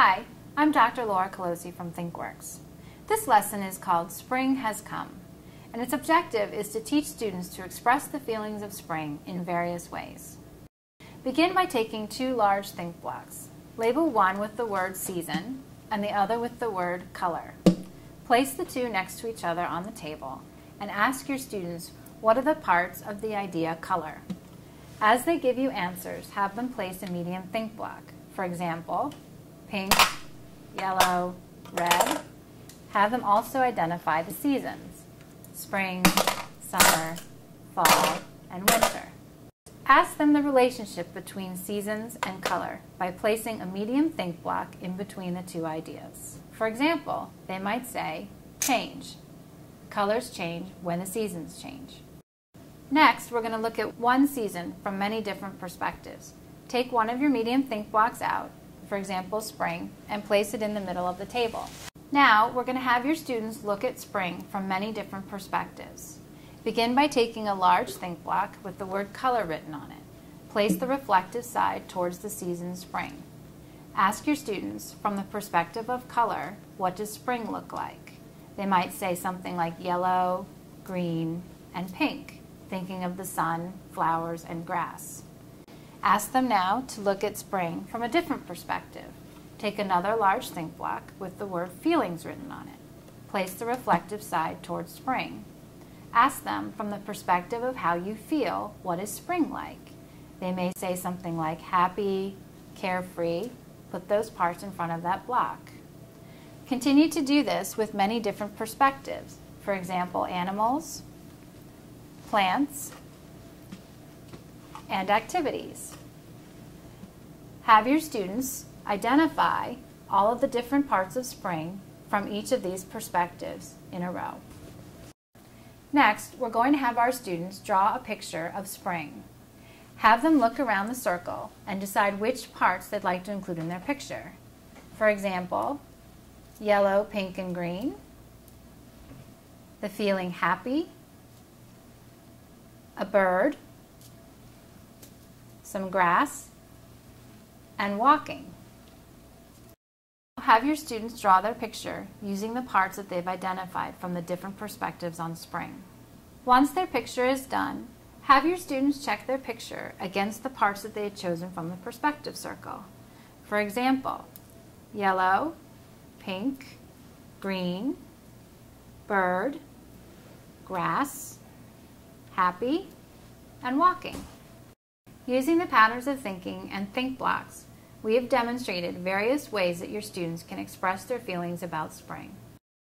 Hi, I'm Dr. Laura Colosi from ThinkWorks. This lesson is called Spring Has Come, and its objective is to teach students to express the feelings of spring in various ways. Begin by taking two large think blocks. Label one with the word season and the other with the word color. Place the two next to each other on the table and ask your students, what are the parts of the idea color? As they give you answers, have them place a medium think block. For example, pink, yellow, red. Have them also identify the seasons: spring, summer, fall, and winter. Ask them the relationship between seasons and color by placing a medium think block in between the two ideas. For example, they might say, change. Colors change when the seasons change. Next, we're going to look at one season from many different perspectives. Take one of your medium think blocks out, for example spring, and place it in the middle of the table. Now, we're going to have your students look at spring from many different perspectives. Begin by taking a large think block with the word color written on it. Place the reflective side towards the season spring. Ask your students, from the perspective of color, what does spring look like? They might say something like yellow, green, and pink, thinking of the sun, flowers, and grass. Ask them now to look at spring from a different perspective. Take another large think block with the word feelings written on it. Place the reflective side towards spring. Ask them, from the perspective of how you feel, what is spring like? They may say something like happy, carefree. Put those parts in front of that block. Continue to do this with many different perspectives. For example, animals, plants, and activities. Have your students identify all of the different parts of spring from each of these perspectives in a row. Next, we're going to have our students draw a picture of spring. Have them look around the circle and decide which parts they'd like to include in their picture. For example, yellow, pink, and green, the feeling happy, a bird, some grass, and walking. Have your students draw their picture using the parts that they've identified from the different perspectives on spring. Once their picture is done, have your students check their picture against the parts that they had chosen from the perspective circle. For example, yellow, pink, green, bird, grass, happy, and walking. Using the patterns of thinking and think blocks, we have demonstrated various ways that your students can express their feelings about spring.